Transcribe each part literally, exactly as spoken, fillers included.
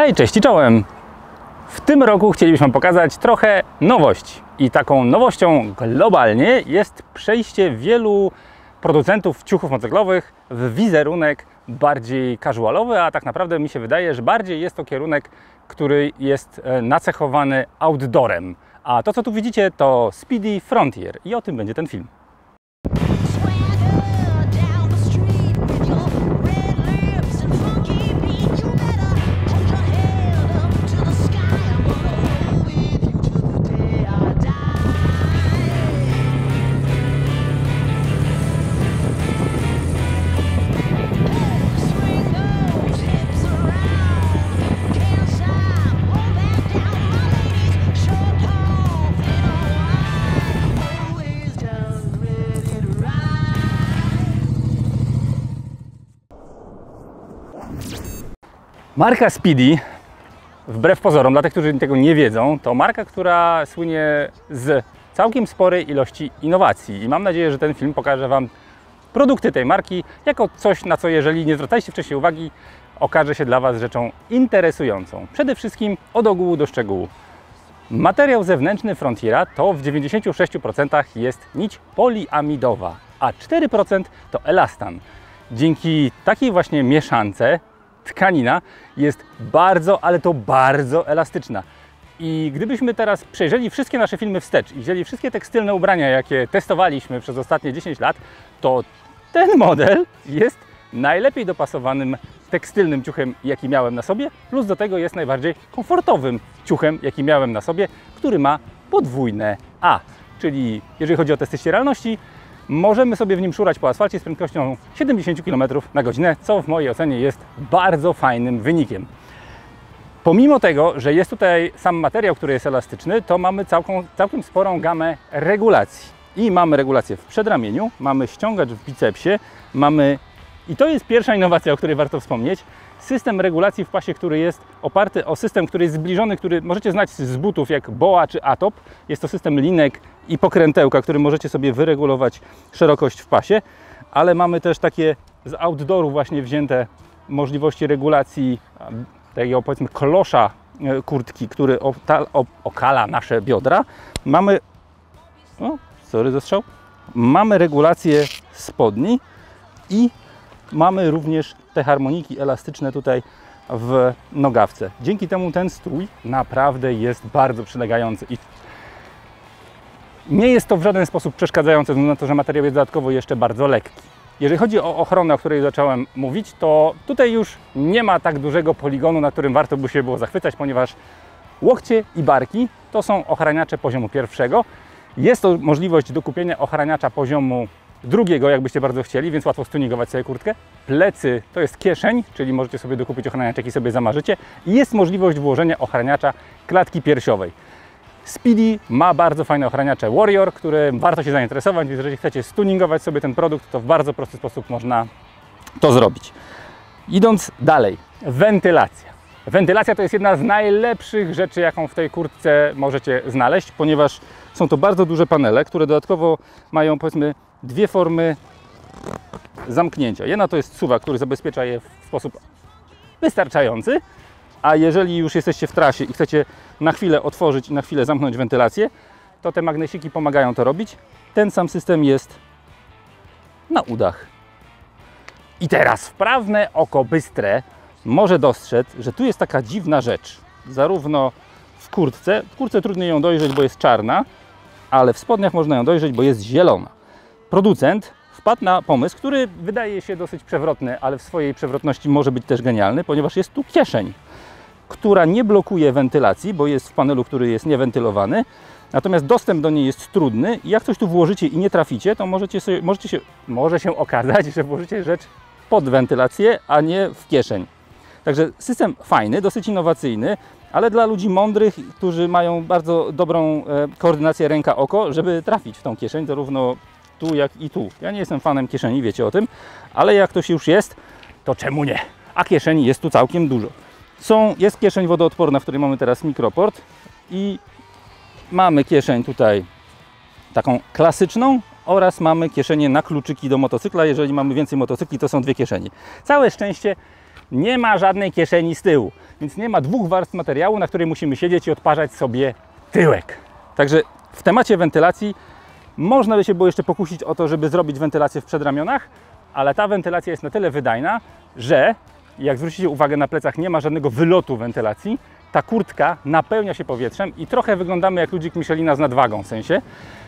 Hej, cześć i czołem! W tym roku chcielibyśmy pokazać trochę nowości. I taką nowością globalnie jest przejście wielu producentów ciuchów motocyklowych w wizerunek bardziej casualowy, a tak naprawdę mi się wydaje, że bardziej jest to kierunek, który jest nacechowany outdoorem. A to, co tu widzicie, to Spidi Frontier i o tym będzie ten film. Marka Spidi, wbrew pozorom, dla tych, którzy tego nie wiedzą, to marka, która słynie z całkiem sporej ilości innowacji. I mam nadzieję, że ten film pokaże Wam produkty tej marki jako coś, na co jeżeli nie zwracaliście wcześniej uwagi, okaże się dla Was rzeczą interesującą. Przede wszystkim od ogółu do szczegółu. Materiał zewnętrzny Frontiera to w dziewięćdziesięciu sześciu procentach jest nić poliamidowa, a cztery procent to elastan. Dzięki takiej właśnie mieszance tkanina jest bardzo, ale to bardzo elastyczna. I gdybyśmy teraz przejrzeli wszystkie nasze filmy wstecz i wzięli wszystkie tekstylne ubrania, jakie testowaliśmy przez ostatnie dziesięć lat, to ten model jest najlepiej dopasowanym tekstylnym ciuchem, jaki miałem na sobie, plus do tego jest najbardziej komfortowym ciuchem, jaki miałem na sobie, który ma podwójne A. Czyli jeżeli chodzi o testy ścieralności, możemy sobie w nim szurać po asfalcie z prędkością siedemdziesiąt kilometrów na godzinę, co w mojej ocenie jest bardzo fajnym wynikiem. Pomimo tego, że jest tutaj sam materiał, który jest elastyczny, to mamy całką, całkiem sporą gamę regulacji. I mamy regulację w przedramieniu, mamy ściągacz w bicepsie, mamy, i to jest pierwsza innowacja, o której warto wspomnieć, system regulacji w pasie, który jest oparty o system, który jest zbliżony, który możecie znać z butów jak B O A czy A T O P. Jest to system linek i pokrętełka, który możecie sobie wyregulować szerokość w pasie, ale mamy też takie z outdooru właśnie wzięte możliwości regulacji takiego, powiedzmy, klosza kurtki, który okala nasze biodra. Mamy, no, sorry za strzał, mamy regulację spodni i mamy również te harmoniki elastyczne tutaj w nogawce. Dzięki temu ten strój naprawdę jest bardzo przylegający. I nie jest to w żaden sposób przeszkadzające, na to, że materiał jest dodatkowo jeszcze bardzo lekki. Jeżeli chodzi o ochronę, o której zacząłem mówić, to tutaj już nie ma tak dużego poligonu, na którym warto by się było zachwycać, ponieważ łokcie i barki to są ochraniacze poziomu pierwszego. Jest to możliwość do kupienia ochraniacza poziomu drugiego, jakbyście bardzo chcieli, więc łatwo stuningować sobie kurtkę. Plecy to jest kieszeń, czyli możecie sobie dokupić ochraniacz, jaki sobie zamarzycie. I jest możliwość włożenia ochraniacza klatki piersiowej. Spidi ma bardzo fajne ochraniacze Warrior, które warto się zainteresować, więc jeżeli chcecie stuningować sobie ten produkt, to w bardzo prosty sposób można to zrobić. Idąc dalej, wentylacja. Wentylacja to jest jedna z najlepszych rzeczy, jaką w tej kurtce możecie znaleźć, ponieważ są to bardzo duże panele, które dodatkowo mają, powiedzmy, dwie formy zamknięcia. Jedna to jest suwa, który zabezpiecza je w sposób wystarczający, a jeżeli już jesteście w trasie i chcecie na chwilę otworzyć i na chwilę zamknąć wentylację, to te magnesiki pomagają to robić. Ten sam system jest na udach. I teraz wprawne oko bystre może dostrzec, że tu jest taka dziwna rzecz. Zarówno w kurtce, w kurtce trudniej ją dojrzeć, bo jest czarna, ale w spodniach można ją dojrzeć, bo jest zielona. Producent wpadł na pomysł, który wydaje się dosyć przewrotny, ale w swojej przewrotności może być też genialny, ponieważ jest tu kieszeń, która nie blokuje wentylacji, bo jest w panelu, który jest niewentylowany, natomiast dostęp do niej jest trudny i jak coś tu włożycie i nie traficie, to możecie sobie, możecie się, może się okazać, że włożycie rzecz pod wentylację, a nie w kieszeń. Także system fajny, dosyć innowacyjny, ale dla ludzi mądrych, którzy mają bardzo dobrą koordynację ręka-oko, żeby trafić w tą kieszeń, zarówno tu jak i tu. Ja nie jestem fanem kieszeni, wiecie o tym, ale jak ktoś już jest, to czemu nie? A kieszeni jest tu całkiem dużo. Są, jest kieszeń wodoodporna, w której mamy teraz mikroport i mamy kieszeń tutaj taką klasyczną oraz mamy kieszenie na kluczyki do motocykla. Jeżeli mamy więcej motocykli, to są dwie kieszenie. Całe szczęście nie ma żadnej kieszeni z tyłu, więc nie ma dwóch warstw materiału, na której musimy siedzieć i odparzać sobie tyłek. Także w temacie wentylacji można by się było jeszcze pokusić o to, żeby zrobić wentylację w przedramionach, ale ta wentylacja jest na tyle wydajna, że jak zwrócicie uwagę, na plecach nie ma żadnego wylotu wentylacji. Ta kurtka napełnia się powietrzem i trochę wyglądamy jak ludzik Michelina z nadwagą w sensie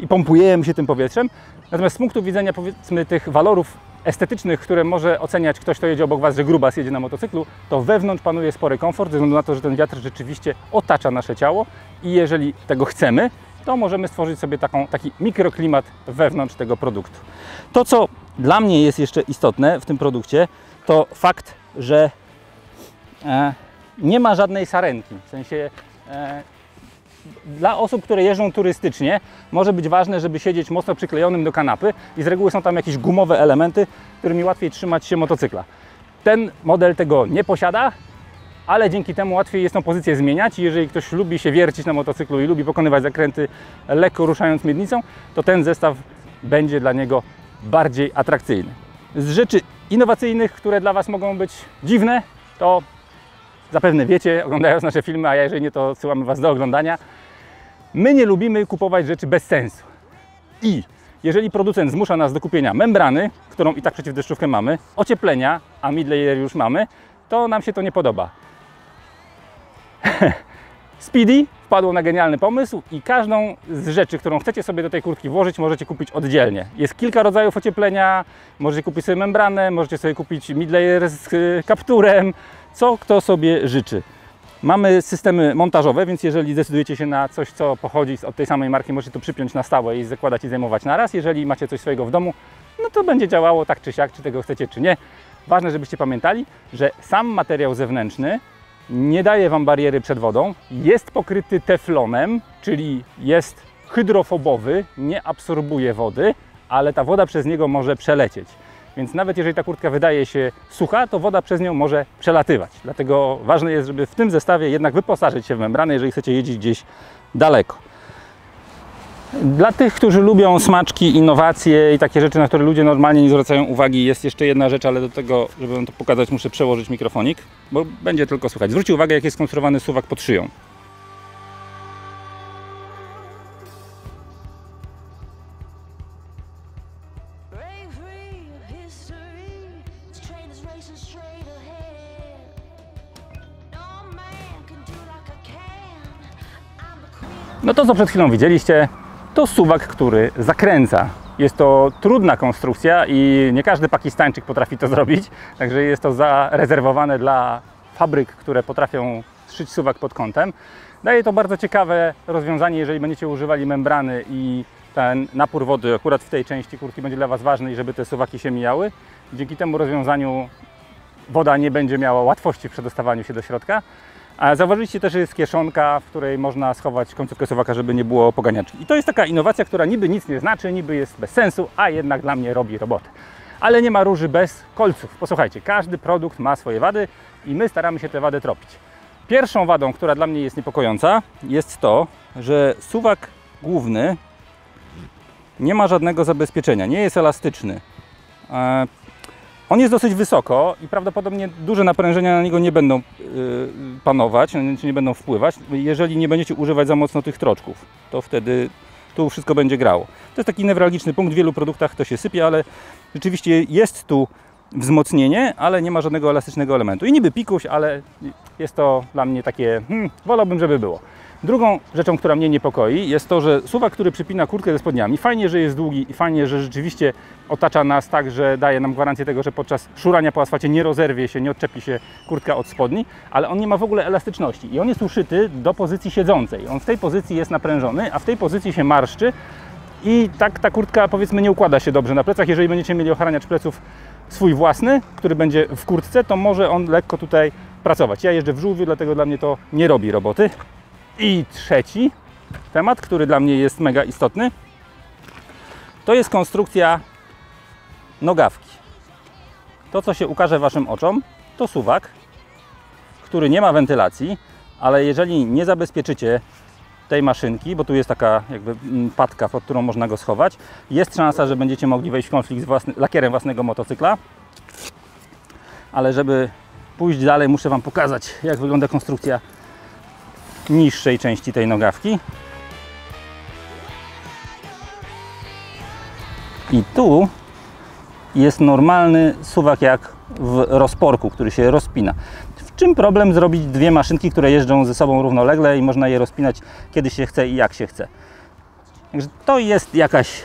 i pompujemy się tym powietrzem. Natomiast z punktu widzenia, powiedzmy, tych walorów estetycznych, które może oceniać ktoś, kto jedzie obok Was, że grubas jedzie na motocyklu, to wewnątrz panuje spory komfort, ze względu na to, że ten wiatr rzeczywiście otacza nasze ciało i jeżeli tego chcemy, to możemy stworzyć sobie taką, taki mikroklimat wewnątrz tego produktu. To, co dla mnie jest jeszcze istotne w tym produkcie, to fakt, że e, nie ma żadnej sarenki. W sensie e, dla osób, które jeżdżą turystycznie, może być ważne, żeby siedzieć mocno przyklejonym do kanapy i z reguły są tam jakieś gumowe elementy, którymi łatwiej trzymać się motocykla. Ten model tego nie posiada, ale dzięki temu łatwiej jest tą pozycję zmieniać i jeżeli ktoś lubi się wiercić na motocyklu i lubi pokonywać zakręty lekko ruszając miednicą, to ten zestaw będzie dla niego bardziej atrakcyjny. Z rzeczy innowacyjnych, które dla Was mogą być dziwne, to zapewne wiecie, oglądając nasze filmy, a jeżeli nie, to odsyłamy Was do oglądania. My nie lubimy kupować rzeczy bez sensu. I jeżeli producent zmusza nas do kupienia membrany, którą i tak przeciwdeszczówkę mamy, ocieplenia, a midlayer już mamy, to nam się to nie podoba. Spidi wpadło na genialny pomysł i każdą z rzeczy, którą chcecie sobie do tej kurtki włożyć, możecie kupić oddzielnie. Jest kilka rodzajów ocieplenia, możecie kupić sobie membranę, możecie sobie kupić midlayer z kapturem, co kto sobie życzy. Mamy systemy montażowe, więc jeżeli zdecydujecie się na coś, co pochodzi od tej samej marki, możecie to przypiąć na stałe i zakładać i zajmować na raz. Jeżeli macie coś swojego w domu, no to będzie działało tak czy siak, czy tego chcecie, czy nie. Ważne, żebyście pamiętali, że sam materiał zewnętrzny nie daje Wam bariery przed wodą, jest pokryty teflonem, czyli jest hydrofobowy, nie absorbuje wody, ale ta woda przez niego może przelecieć. Więc nawet jeżeli ta kurtka wydaje się sucha, to woda przez nią może przelatywać. Dlatego ważne jest, żeby w tym zestawie jednak wyposażyć się w membranę, jeżeli chcecie jeździć gdzieś daleko. Dla tych, którzy lubią smaczki, innowacje i takie rzeczy, na które ludzie normalnie nie zwracają uwagi, jest jeszcze jedna rzecz, ale do tego, żeby Wam to pokazać, muszę przełożyć mikrofonik, bo będzie tylko słychać. Zwróćcie uwagę, jak jest skonstruowany suwak pod szyją. No to, co przed chwilą widzieliście, to suwak, który zakręca. Jest to trudna konstrukcja i nie każdy Pakistańczyk potrafi to zrobić, także jest to zarezerwowane dla fabryk, które potrafią szyć suwak pod kątem. Daje to bardzo ciekawe rozwiązanie, jeżeli będziecie używali membrany i ten napór wody akurat w tej części kurtki będzie dla Was ważny i żeby te suwaki się mijały. Dzięki temu rozwiązaniu woda nie będzie miała łatwości w przedostawaniu się do środka. A zauważyliście też, że jest kieszonka, w której można schować końcówkę suwaka, żeby nie było poganiaczy. I to jest taka innowacja, która niby nic nie znaczy, niby jest bez sensu, a jednak dla mnie robi robotę. Ale nie ma róży bez kolców. Posłuchajcie, każdy produkt ma swoje wady i my staramy się te wady tropić. Pierwszą wadą, która dla mnie jest niepokojąca, jest to, że suwak główny nie ma żadnego zabezpieczenia, nie jest elastyczny. Eee, On jest dosyć wysoko i prawdopodobnie duże naprężenia na niego nie będą yy, panować, nie będą wpływać. Jeżeli nie będziecie używać za mocno tych troczków, to wtedy tu wszystko będzie grało. To jest taki newralgiczny punkt, w wielu produktach to się sypie, ale rzeczywiście jest tu wzmocnienie, ale nie ma żadnego elastycznego elementu. I niby pikuś, ale jest to dla mnie takie, hmm, wolałbym, żeby było. Drugą rzeczą, która mnie niepokoi, jest to, że suwak, który przypina kurtkę ze spodniami, fajnie, że jest długi i fajnie, że rzeczywiście otacza nas tak, że daje nam gwarancję tego, że podczas szurania po asfalcie nie rozerwie się, nie odczepi się kurtka od spodni, ale on nie ma w ogóle elastyczności i on jest uszyty do pozycji siedzącej. On w tej pozycji jest naprężony, a w tej pozycji się marszczy i tak ta kurtka, powiedzmy, nie układa się dobrze na plecach. Jeżeli będziecie mieli ochraniacz pleców swój własny, który będzie w kurtce, to może on lekko tutaj pracować. Ja jeżdżę w żółwiu, dlatego dla mnie to nie robi roboty. I trzeci temat, który dla mnie jest mega istotny, to jest konstrukcja nogawki. To, co się ukaże Waszym oczom, to suwak, który nie ma wentylacji, ale jeżeli nie zabezpieczycie tej maszynki, bo tu jest taka jakby patka, pod którą można go schować, jest szansa, że będziecie mogli wejść w konflikt z własny, lakierem własnego motocykla, ale żeby pójść dalej, muszę wam pokazać, jak wygląda konstrukcja niższej części tej nogawki. I tu jest normalny suwak jak w rozporku, który się rozpina. W czym problem zrobić dwie maszynki, które jeżdżą ze sobą równolegle i można je rozpinać, kiedy się chce i jak się chce. Także to jest jakaś,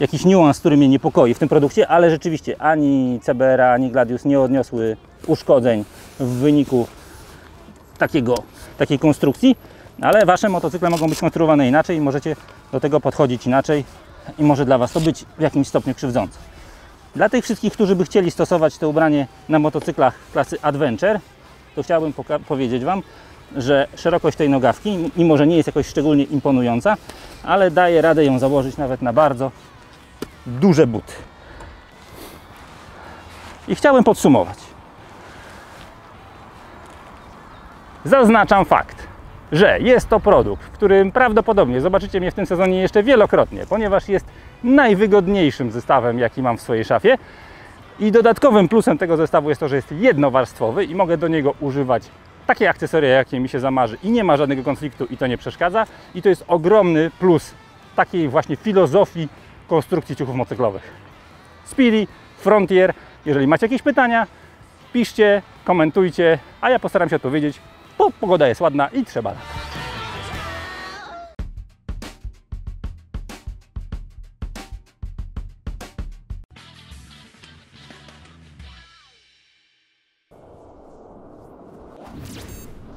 jakiś niuans, który mnie niepokoi w tym produkcie, ale rzeczywiście ani C B R, ani Gladius nie odniosły uszkodzeń w wyniku takiego, takiej konstrukcji, ale wasze motocykle mogą być konstruowane inaczej i możecie do tego podchodzić inaczej i może dla was to być w jakimś stopniu krzywdzące. Dla tych wszystkich, którzy by chcieli stosować to ubranie na motocyklach klasy Adventure, to chciałbym powiedzieć wam, że szerokość tej nogawki, mimo że nie jest jakoś szczególnie imponująca, ale daje radę ją założyć nawet na bardzo duże buty. I chciałbym podsumować. Zaznaczam fakt, że jest to produkt, w którym prawdopodobnie zobaczycie mnie w tym sezonie jeszcze wielokrotnie, ponieważ jest najwygodniejszym zestawem, jaki mam w swojej szafie. I dodatkowym plusem tego zestawu jest to, że jest jednowarstwowy i mogę do niego używać takie akcesoria, jakie mi się zamarzy i nie ma żadnego konfliktu i to nie przeszkadza. I to jest ogromny plus takiej właśnie filozofii konstrukcji ciuchów motocyklowych. Spidi Frontier. Jeżeli macie jakieś pytania, piszcie, komentujcie, a ja postaram się odpowiedzieć, bo pogoda jest ładna i trzeba latać.